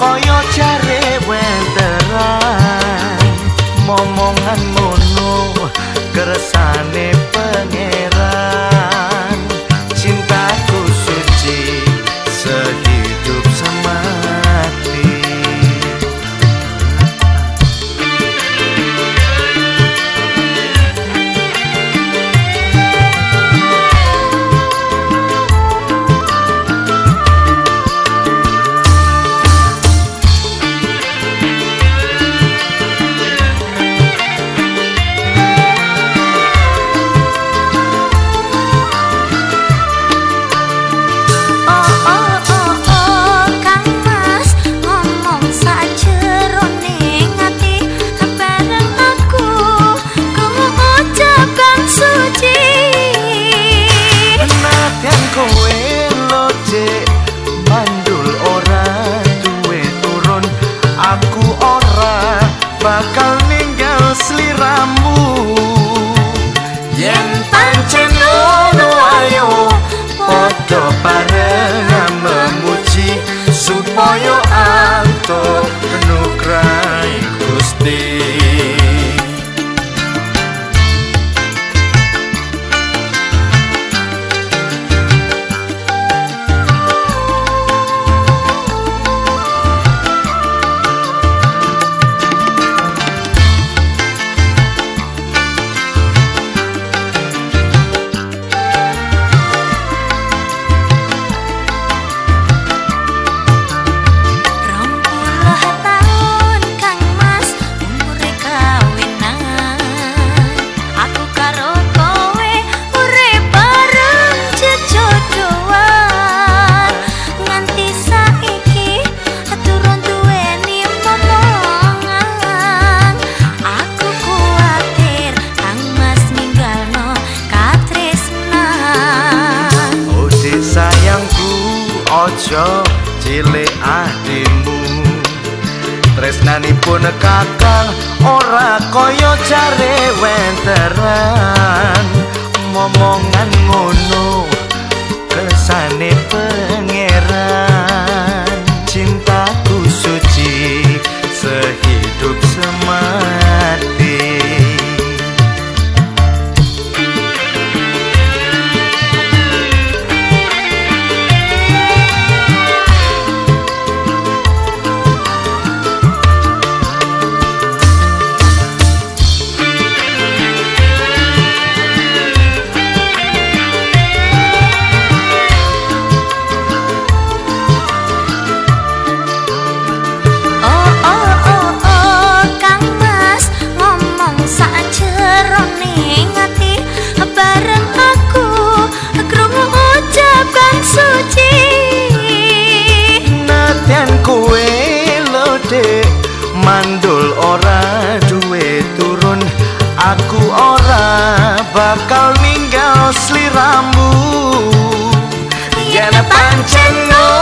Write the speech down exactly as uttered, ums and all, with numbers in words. koyo jare wenteran momongan mono keresane pangeran. Cintaku suci sehidup semati. Bakal ninggal sliramu yen pancen ono ayo padha bareng memuji supaya antuk nugrahe Gusti. Ojo cilik atimu tresnanipun kakang ora kaya jare wenteran momongan ngono kersane pangeran. Cintaku suci sehidup semati. Mandul ora duwe turun, aku ora bakal ninggal sliramu yen pancen